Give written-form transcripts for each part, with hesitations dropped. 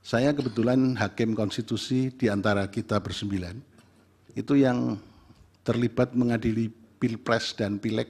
Saya kebetulan hakim konstitusi di antara kita bersembilan, itu yang terlibat mengadili Pilpres dan Pileg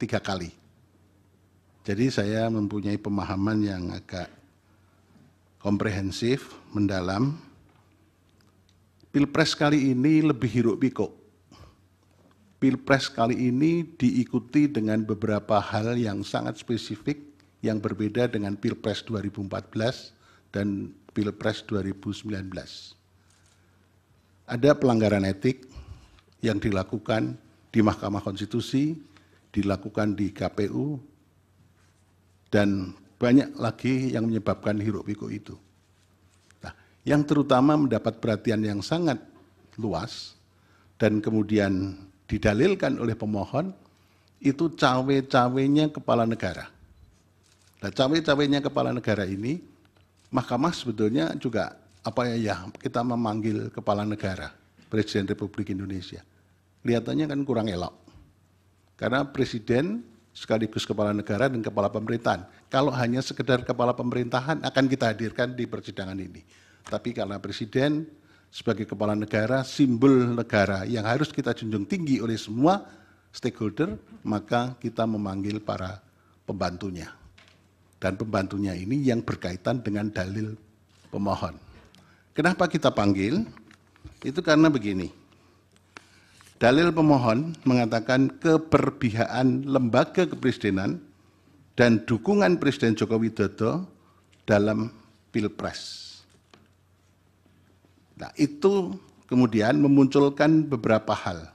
3 kali. Jadi saya mempunyai pemahaman yang agak komprehensif, mendalam. Pilpres kali ini lebih hiruk-pikuk. Pilpres kali ini diikuti dengan beberapa hal yang sangat spesifik yang berbeda dengan Pilpres 2014 dan Pilpres 2019. Ada pelanggaran etik yang dilakukan di Mahkamah Konstitusi, dilakukan di KPU, dan banyak lagi yang menyebabkan hiruk-pikuk itu. Nah, yang terutama mendapat perhatian yang sangat luas dan kemudian didalilkan oleh pemohon, itu cawe-cawenya kepala negara. Nah, cawe-cawenya kepala negara ini, Mahkamah sebetulnya juga, kita memanggil kepala negara, Presiden Republik Indonesia. Kelihatannya kan kurang elok. Karena Presiden sekaligus kepala negara dan kepala pemerintahan. Kalau hanya sekedar kepala pemerintahan akan kita hadirkan di persidangan ini. Tapi karena Presiden sebagai kepala negara, simbol negara yang harus kita junjung tinggi oleh semua stakeholder, maka kita memanggil para pembantunya. Dan pembantunya ini yang berkaitan dengan dalil pemohon. Kenapa kita panggil? Itu karena begini. Dalil pemohon mengatakan keperbihaan lembaga kepresidenan dan dukungan Presiden Joko Widodo dalam Pilpres. Nah, itu kemudian memunculkan beberapa hal.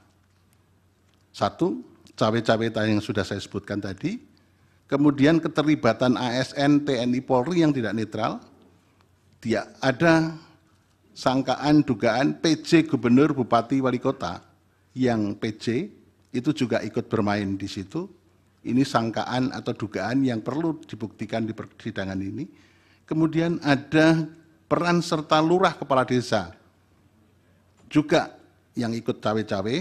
Satu, cawe-cawe yang sudah saya sebutkan tadi. Kemudian keterlibatan ASN, TNI, Polri yang tidak netral. Dia ada sangkaan, dugaan PJ Gubernur, Bupati, Wali Kota yang PJ itu juga ikut bermain di situ. Ini sangkaan atau dugaan yang perlu dibuktikan di persidangan ini. Kemudian ada peran serta lurah kepala desa juga yang ikut cawe-cawe,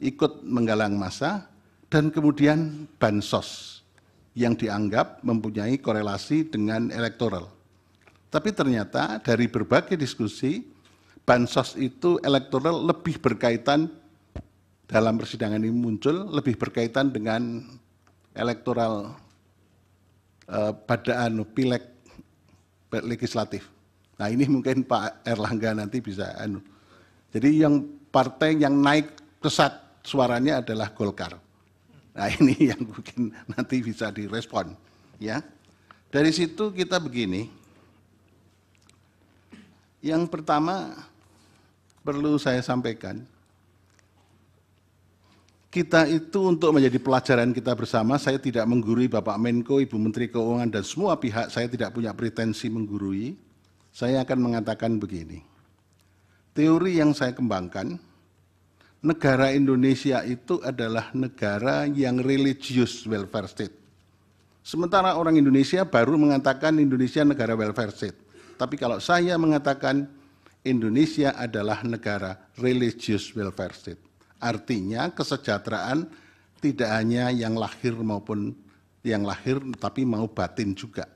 ikut menggalang massa, dan kemudian bansos yang dianggap mempunyai korelasi dengan elektoral. Tapi ternyata dari berbagai diskusi, bansos itu elektoral lebih berkaitan, dalam persidangan ini muncul, lebih berkaitan dengan elektoral pada Pileg legislatif. Nah, ini mungkin Pak Airlangga nanti bisa. Jadi yang partai yang naik pesat suaranya adalah Golkar. Nah, ini yang mungkin nanti bisa direspon, ya. Dari situ kita begini. Yang pertama perlu saya sampaikan, kita itu untuk menjadi pelajaran kita bersama, saya tidak menggurui Bapak Menko, Ibu Menteri Keuangan, dan semua pihak, saya tidak punya pretensi menggurui. Saya akan mengatakan begini, teori yang saya kembangkan, negara Indonesia itu adalah negara yang religious welfare state. Sementara orang Indonesia baru mengatakan Indonesia negara welfare state. Tapi kalau saya mengatakan Indonesia adalah negara religious welfare state, artinya kesejahteraan tidak hanya yang lahir maupun yang lahir, tapi mau batin juga.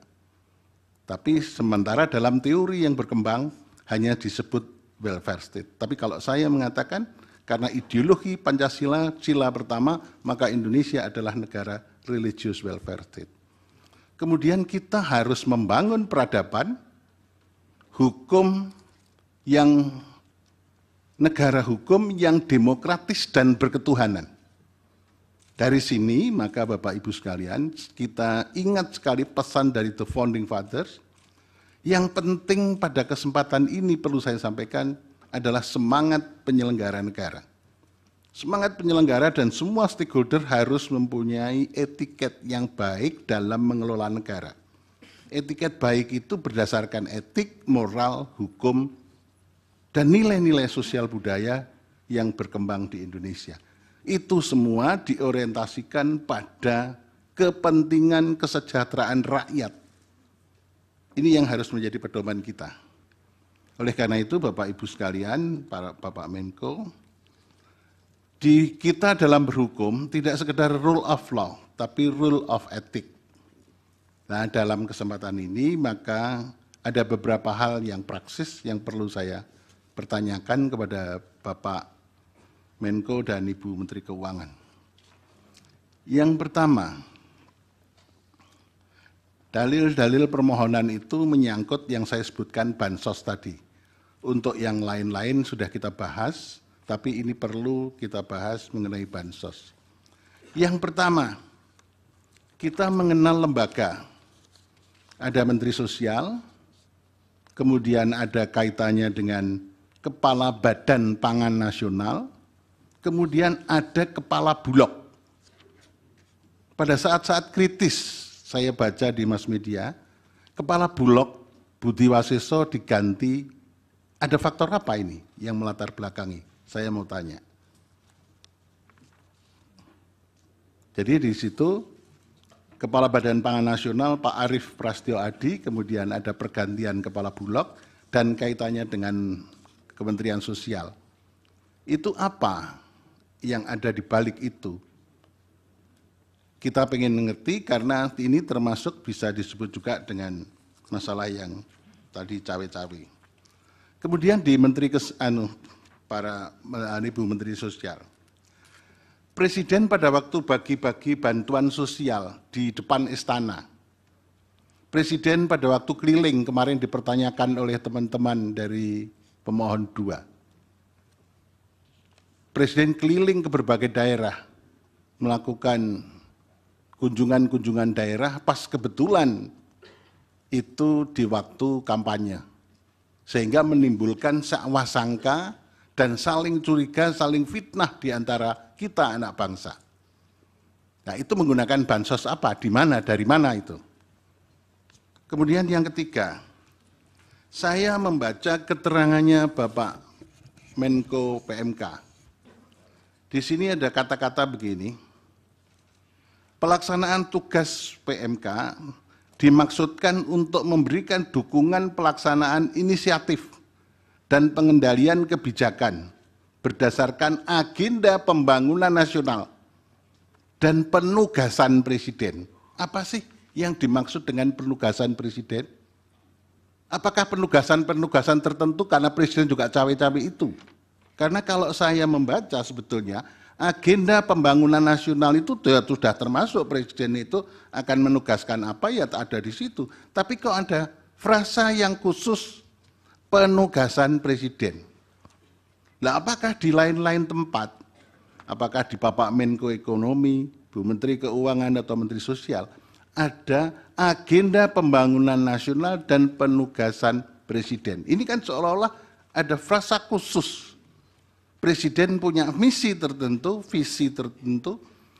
Tapi sementara dalam teori yang berkembang hanya disebut welfare state. Tapi kalau saya mengatakan karena ideologi Pancasila sila pertama, maka Indonesia adalah negara religious welfare state. Kemudian kita harus membangun peradaban hukum yang negara hukum yang demokratis dan berketuhanan. Dari sini, maka Bapak Ibu sekalian, kita ingat sekali pesan dari The Founding Fathers. Yang penting pada kesempatan ini perlu saya sampaikan adalah semangat penyelenggara negara. Semangat penyelenggara dan semua stakeholder harus mempunyai etiket yang baik dalam mengelola negara. Etiket baik itu berdasarkan etik, moral, hukum, dan nilai-nilai sosial budaya yang berkembang di Indonesia. Itu semua diorientasikan pada kepentingan kesejahteraan rakyat. Ini yang harus menjadi pedoman kita. Oleh karena itu, Bapak Ibu sekalian, para Bapak Menko, di kita dalam berhukum tidak sekedar rule of law, tapi rule of ethic. Nah, dalam kesempatan ini maka ada beberapa hal yang praksis yang perlu saya pertanyakan kepada Bapak Menko dan Ibu Menteri Keuangan. Yang pertama, dalil-dalil permohonan itu menyangkut yang saya sebutkan bansos tadi. Untuk yang lain-lain sudah kita bahas, tapi ini perlu kita bahas mengenai bansos. Yang pertama, kita mengenal lembaga. Ada Menteri Sosial, kemudian ada kaitannya dengan Kepala Badan Pangan Nasional, kemudian ada Kepala Bulog. Pada saat-saat kritis, saya baca di mass media, Kepala Bulog Budi Waseso diganti. Ada faktor apa ini yang melatar belakangi? Saya mau tanya. Jadi di situ Kepala Badan Pangan Nasional Pak Arief Prasetyo Adi, kemudian ada pergantian Kepala Bulog dan kaitannya dengan Kementerian Sosial. Itu apa yang ada di balik itu? Kita pengen mengerti karena ini termasuk bisa disebut juga dengan masalah yang tadi cawe-cawe. Kemudian di Menteri para Ibu Menteri Sosial. Presiden pada waktu bagi-bagi bantuan sosial di depan istana. Presiden pada waktu keliling kemarin dipertanyakan oleh teman-teman dari pemohon 2. Presiden keliling ke berbagai daerah melakukan kunjungan-kunjungan daerah pas kebetulan itu di waktu kampanye. Sehingga menimbulkan sangka dan saling curiga, saling fitnah di antara kita anak bangsa. Nah, itu menggunakan bansos apa? Di mana? Dari mana itu? Kemudian yang ketiga, saya membaca keterangannya Bapak Menko PMK. Di sini ada kata-kata begini, pelaksanaan tugas PMK dimaksudkan untuk memberikan dukungan pelaksanaan inisiatif dan pengendalian kebijakan berdasarkan agenda pembangunan nasional dan penugasan presiden. Apa sih yang dimaksud dengan penugasan presiden? Apakah penugasan-penugasan tertentu karena presiden juga cawe-cawe itu? Karena kalau saya membaca sebetulnya, agenda pembangunan nasional itu sudah termasuk presiden itu akan menugaskan apa ya ada di situ. Tapi kok ada frasa yang khusus penugasan presiden. Nah, apakah di lain-lain tempat, apakah di Bapak Menko Ekonomi, Bu Menteri Keuangan atau Menteri Sosial, ada agenda pembangunan nasional dan penugasan presiden. Ini kan seolah-olah ada frasa khusus. Presiden punya misi tertentu, visi tertentu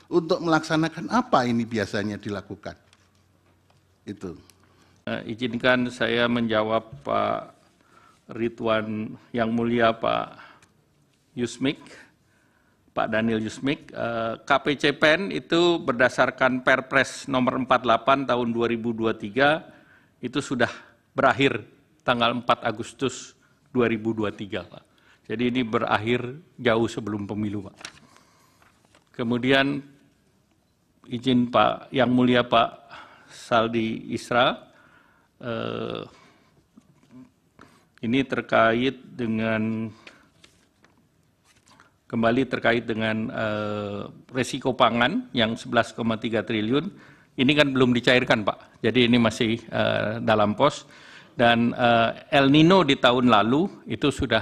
untuk melaksanakan apa ini biasanya dilakukan. Itu. Izinkan saya menjawab Pak Ridwan yang mulia Pak Yusmik, Pak Daniel Yusmik. KPC Pen itu berdasarkan Perpres Nomor 48 Tahun 2023 itu sudah berakhir tanggal 4 Agustus 2023, Pak. Jadi ini berakhir jauh sebelum pemilu, Pak. Kemudian izin Pak, yang mulia Pak Saldi Isra, ini terkait dengan resiko pangan yang 11,3 triliun. Ini kan belum dicairkan, Pak. Jadi ini masih dalam pos. Dan El Nino di tahun lalu itu sudah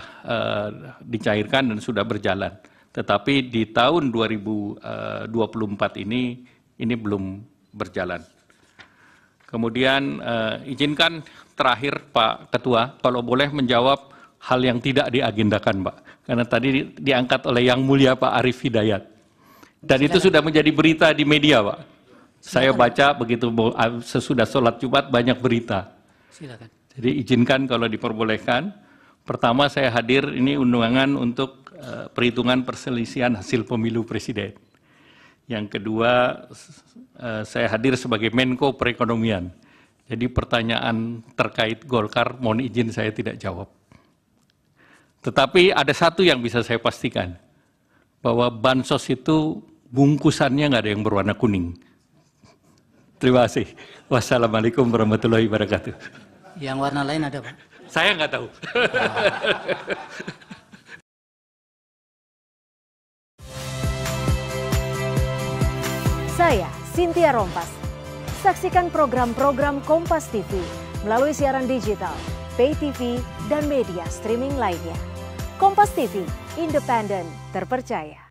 dicairkan dan sudah berjalan. Tetapi di tahun 2024 ini belum berjalan. Kemudian izinkan terakhir Pak Ketua, kalau boleh menjawab hal yang tidak diagendakan, Pak. Karena tadi diangkat oleh Yang Mulia Pak Arief Hidayat. Dan silakan. Itu sudah menjadi berita di media, Pak. Silakan. Saya baca begitu sesudah sholat Jumat banyak berita. Silakan. Jadi izinkan kalau diperbolehkan. Pertama saya hadir ini undangan untuk perhitungan perselisihan hasil pemilu presiden. Yang kedua saya hadir sebagai Menko Perekonomian. Jadi pertanyaan terkait Golkar mohon izin saya tidak jawab. Tetapi ada satu yang bisa saya pastikan. Bahwa bansos itu bungkusannya nggak ada yang berwarna kuning. Terima kasih. Wassalamualaikum warahmatullahi wabarakatuh. Yang warna lain ada, Pak? Saya nggak tahu. Saya Cyntia Rompas. Saksikan program-program Kompas TV melalui siaran digital, pay TV, dan media streaming lainnya. Kompas TV, independen, terpercaya.